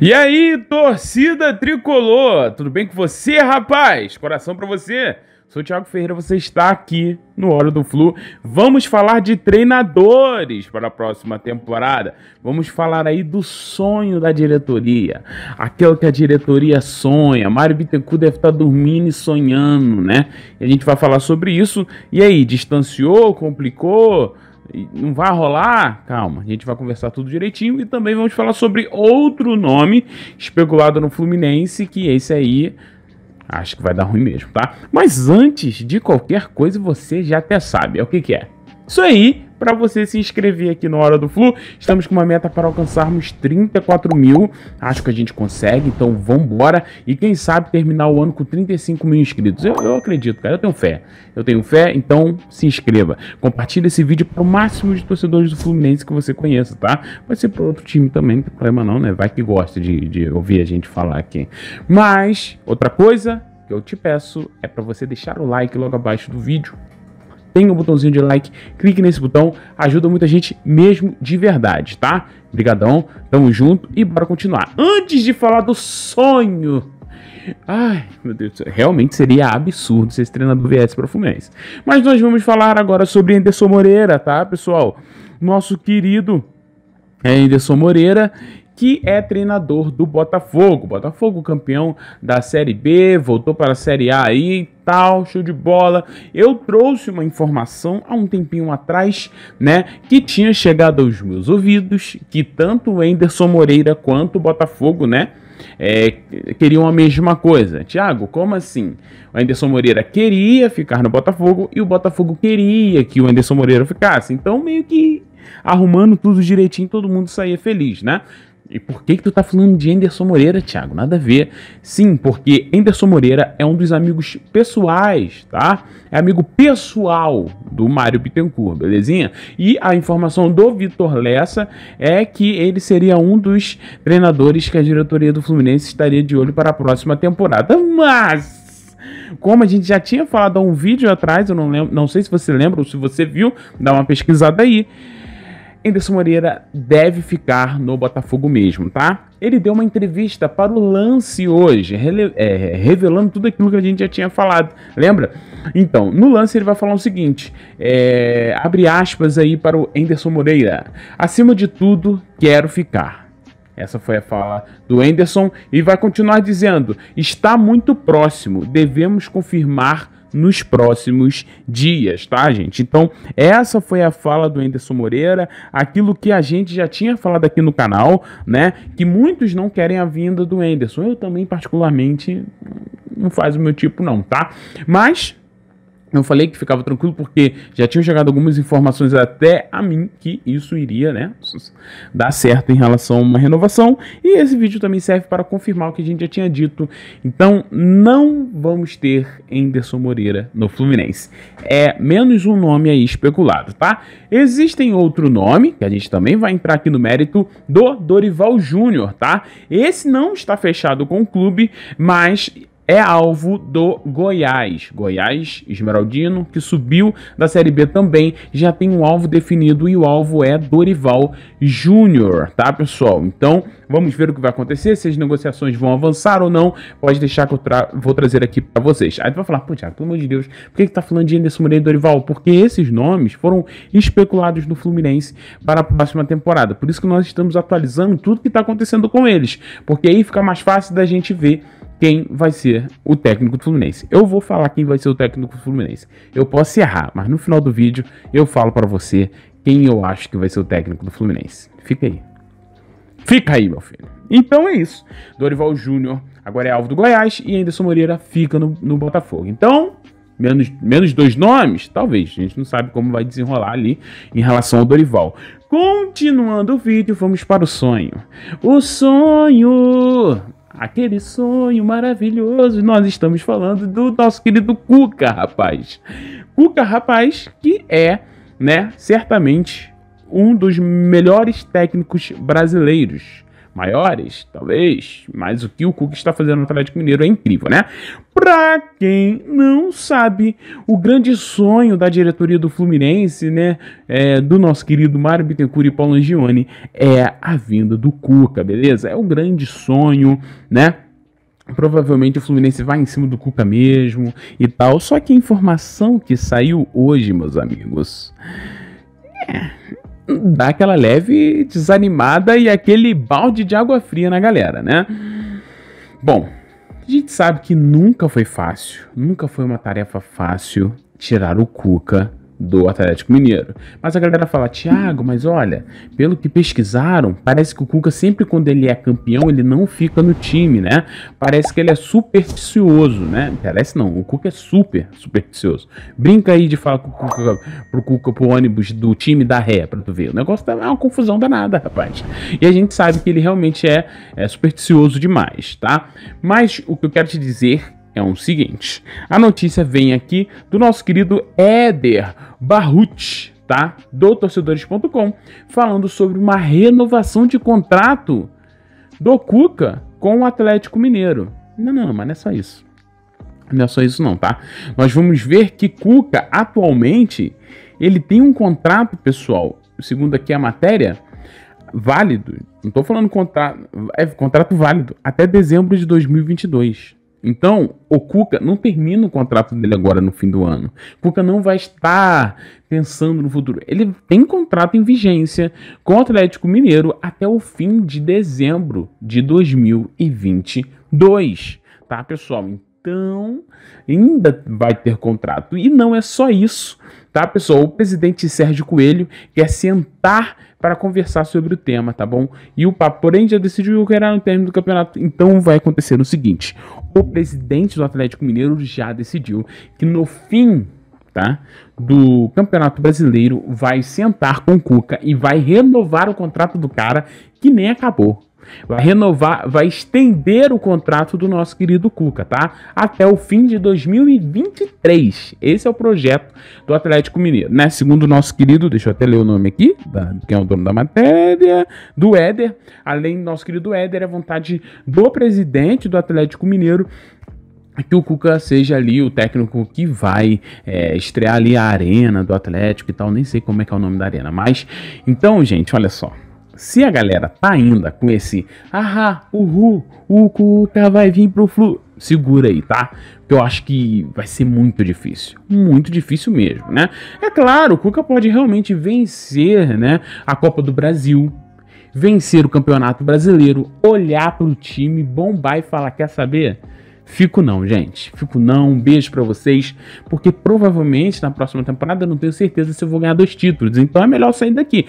E aí, torcida tricolor, tudo bem com você, rapaz? Coração pra você. Sou o Thiago Ferreira, você está aqui no Hora do Flu. Vamos falar de treinadores para a próxima temporada. Vamos falar aí do sonho da diretoria. Aquilo que a diretoria sonha. Mário Bittencourt deve estar dormindo e sonhando, né? E a gente vai falar sobre isso. E aí, distanciou, complicou? Não vai rolar? Calma, a gente vai conversar tudo direitinho e também vamos falar sobre outro nome especulado no Fluminense, que esse aí acho que vai dar ruim mesmo, tá? Mas antes de qualquer coisa, você já até sabe, é o que que é. Isso aí, para você se inscrever aqui no Hora do Flu, estamos com uma meta para alcançarmos 34 mil, acho que a gente consegue, então vambora, e quem sabe terminar o ano com 35 mil inscritos, eu acredito, cara, eu tenho fé, então se inscreva, compartilha esse vídeo para o máximo de torcedores do Fluminense que você conheça, tá? Pode ser para outro time também, não tem problema não, né? Vai que gosta de ouvir a gente falar aqui. Mas, outra coisa que eu te peço é para você deixar o like logo abaixo do vídeo. Tem um botãozinho de like, clique nesse botão, ajuda muita gente mesmo de verdade, tá? Obrigadão, tamo junto e bora continuar. Antes de falar do sonho, ai meu Deus do céu, realmente seria absurdo se esse treinador viesse para o Fluminense. Mas nós vamos falar agora sobre Enderson Moreira, tá, pessoal? Nosso querido Enderson Moreira, que é treinador do Botafogo. Botafogo campeão da Série B, voltou para a Série A aí, tal, show de bola. Eu trouxe uma informação há um tempinho atrás, né, que tinha chegado aos meus ouvidos, que tanto o Enderson Moreira quanto o Botafogo, né, queriam a mesma coisa. Thiago, como assim? O Enderson Moreira queria ficar no Botafogo e o Botafogo queria que o Enderson Moreira ficasse. Então meio que arrumando tudo direitinho, todo mundo saía feliz, né? E por que tu tá falando de Enderson Moreira, Thiago? Nada a ver. Sim, porque Enderson Moreira é um dos amigos pessoais, tá? É amigo pessoal do Mário Bittencourt, belezinha? E a informação do Vitor Lessa é que ele seria um dos treinadores que a diretoria do Fluminense estaria de olho para a próxima temporada. Mas, como a gente já tinha falado há um vídeo atrás, eu não lembro, não sei se você lembra ou se você viu, dá uma pesquisada aí. Enderson Moreira deve ficar no Botafogo mesmo, tá? Ele deu uma entrevista para o Lance hoje, revelando tudo aquilo que a gente já tinha falado, lembra? Então, no Lance ele vai falar o seguinte, abre aspas aí para o Enderson Moreira. Acima de tudo, quero ficar. Essa foi a fala do Enderson e vai continuar dizendo, está muito próximo, devemos confirmar nos próximos dias, tá, gente? Então, essa foi a fala do Enderson Moreira, aquilo que a gente já tinha falado aqui no canal, né? Que muitos não querem a vinda do Enderson. Eu também, particularmente, não faz o meu tipo não, tá? Mas eu falei que ficava tranquilo porque já tinham chegado algumas informações até a mim que isso iria, né, dar certo em relação a uma renovação. E esse vídeo também serve para confirmar o que a gente já tinha dito. Então, não vamos ter Enderson Moreira no Fluminense. É menos um nome aí especulado, tá? Existem outro nome, que a gente também vai entrar aqui no mérito, do Dorival Júnior, tá? Esse não está fechado com o clube, mas é alvo do Goiás. Goiás, esmeraldino, que subiu da Série B também, já tem um alvo definido e o alvo é Dorival Júnior, tá, pessoal? Então, vamos ver o que vai acontecer, se as negociações vão avançar ou não, pode deixar que eu vou trazer aqui pra vocês. Aí tu vai falar, pô, Thiago, pelo amor de Deus, por que tá falando de Enderson Moreira e Dorival? Porque esses nomes foram especulados no Fluminense para a próxima temporada, por isso que nós estamos atualizando tudo que tá acontecendo com eles, porque aí fica mais fácil da gente ver quem vai ser o técnico do Fluminense. Eu vou falar quem vai ser o técnico do Fluminense. Eu posso errar, mas no final do vídeo eu falo para você quem eu acho que vai ser o técnico do Fluminense. Fica aí. Fica aí, meu filho. Então é isso. Dorival Júnior agora é alvo do Goiás e Enderson Moreira fica no Botafogo. Então, menos dois nomes? Talvez. A gente não sabe como vai desenrolar ali em relação ao Dorival. Continuando o vídeo, vamos para o sonho. O sonho, aquele sonho maravilhoso, nós estamos falando do nosso querido Cuca, rapaz. Cuca, rapaz, que é, né, certamente um dos melhores técnicos brasileiros. maiores, talvez, mas o que o Cuca está fazendo no Atlético Mineiro é incrível, né? Pra quem não sabe, o grande sonho da diretoria do Fluminense, né, do nosso querido Mário Bittencourt e Paulo Angione, é a vinda do Cuca, beleza? É o grande sonho, né? Provavelmente o Fluminense vai em cima do Cuca mesmo e tal, só que a informação que saiu hoje, meus amigos, dá aquela leve desanimada e aquele balde de água fria na galera, né? Bom, a gente sabe que nunca foi fácil, nunca foi uma tarefa fácil tirar o Cuca do Atlético Mineiro. Mas a galera fala, Thiago, mas olha, pelo que pesquisaram, parece que o Cuca sempre quando ele é campeão, ele não fica no time, né? Parece que ele é supersticioso, né? Parece não, o Cuca é supersticioso. Brinca aí de falar com o Cuca, pro ônibus do time da ré, pra tu ver. O negócio tá, é uma confusão danada, rapaz. E a gente sabe que ele realmente é supersticioso demais, tá? Mas o que eu quero te dizer é o seguinte, a notícia vem aqui do nosso querido Éder Baruch, tá? Do torcedores.com, falando sobre uma renovação de contrato do Cuca com o Atlético Mineiro. Não, mas não é só isso. Não é só isso não, tá? Nós vamos ver que Cuca, atualmente, ele tem um contrato, pessoal, segundo aqui a matéria, válido. Não tô falando contrato, é contrato válido até dezembro de 2022. Então, o Cuca não termina o contrato dele agora no fim do ano. O Cuca não vai estar pensando no futuro. Ele tem contrato em vigência com o Atlético Mineiro até o fim de dezembro de 2022, tá, pessoal? Então, ainda vai ter contrato. E não é só isso, tá, pessoal? O presidente Sérgio Coelho quer sentar para conversar sobre o tema, tá bom? E o papo, porém, já decidiu que era no término do campeonato. Então, vai acontecer o seguinte. O presidente do Atlético Mineiro já decidiu que no fim, tá, do Campeonato Brasileiro vai sentar com o Cuca e vai renovar o contrato do cara que nem acabou. Vai renovar, vai estender o contrato do nosso querido Cuca, tá? Até o fim de 2023. Esse é o projeto do Atlético Mineiro, né? Segundo o nosso querido, deixa eu até ler o nome aqui, quem é o dono da matéria, do Éder. Além do nosso querido Éder, é vontade do presidente do Atlético Mineiro que o Cuca seja ali o técnico que vai estrear ali a arena do Atlético e tal. Nem sei como é que é o nome da arena, mas... Então, gente, olha só. Se a galera tá ainda com esse uhul, o Cuca vai vir pro Flu, segura aí, tá? Porque eu acho que vai ser muito difícil mesmo, né? É claro, o Cuca pode realmente vencer, né, a Copa do Brasil, vencer o Campeonato Brasileiro, olhar pro time, bombar e falar, quer saber? Fico não, gente. Fico não. Um beijo pra vocês. Porque provavelmente na próxima temporada eu não tenho certeza se eu vou ganhar 2 títulos. Então é melhor sair daqui.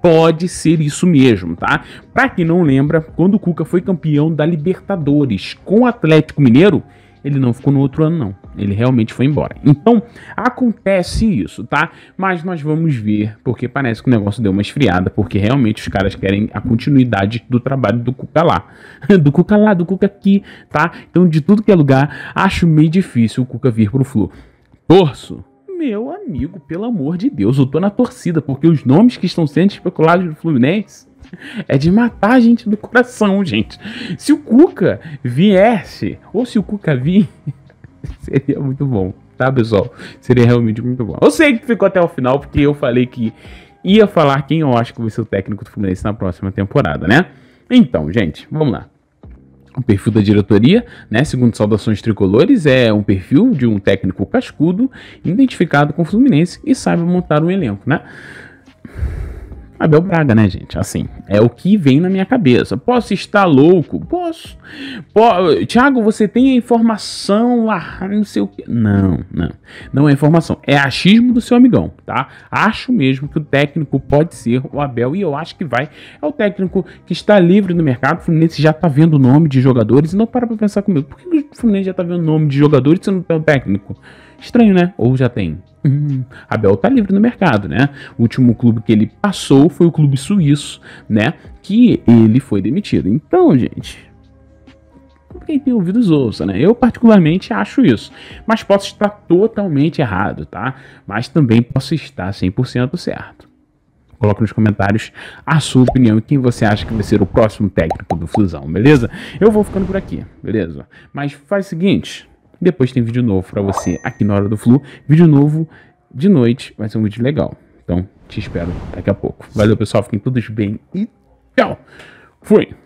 Pode ser isso mesmo, tá? Pra quem não lembra, quando o Cuca foi campeão da Libertadores com o Atlético Mineiro, ele não ficou no outro ano, não. Ele realmente foi embora. Então, acontece isso, tá? Mas nós vamos ver, porque parece que o negócio deu uma esfriada, porque realmente os caras querem a continuidade do trabalho do Cuca lá. Do Cuca lá, do Cuca aqui, tá? Então, de tudo que é lugar, acho meio difícil o Cuca vir pro Flu. Torço. Meu amigo, pelo amor de Deus, eu tô na torcida, porque os nomes que estão sendo especulados do Fluminense é de matar a gente do coração, gente. Se o Cuca viesse, ou se o Cuca vir, seria muito bom, tá, pessoal? Seria realmente muito bom. Eu sei que ficou até o final, porque eu falei que ia falar quem eu acho que vai ser o técnico do Fluminense na próxima temporada, né? Então, gente, vamos lá. O perfil da diretoria, né, segundo Saudações Tricolores, é um perfil de um técnico cascudo, identificado com o Fluminense e sabe montar um elenco, né? Abel Braga, né, gente? Assim, é o que vem na minha cabeça. Posso estar louco? Posso. Thiago, você tem a informação lá, não sei o que. Não. Não é informação. É achismo do seu amigão, tá? Acho mesmo que o técnico pode ser o Abel e eu acho que vai. É o técnico que está livre no mercado. O Fluminense já tá vendo o nome de jogadores. E não para pra pensar comigo. Por que o Fluminense já tá vendo o nome de jogadores se não tem o técnico? Estranho, né? Ou já tem? Abel tá livre no mercado, né? O último clube que ele passou foi o clube suíço, né? Que ele foi demitido. Então, gente, quem tem ouvidos ouça, né? Eu particularmente acho isso. Mas posso estar totalmente errado, tá? Mas também posso estar 100% certo. Coloque nos comentários a sua opinião e quem você acha que vai ser o próximo técnico do Fluzão, beleza? Eu vou ficando por aqui, beleza? Mas faz o seguinte, depois tem vídeo novo pra você aqui na Hora do Flu. Vídeo novo de noite, vai ser um vídeo legal. Então, te espero daqui a pouco. Valeu, pessoal. Fiquem todos bem e tchau. Fui!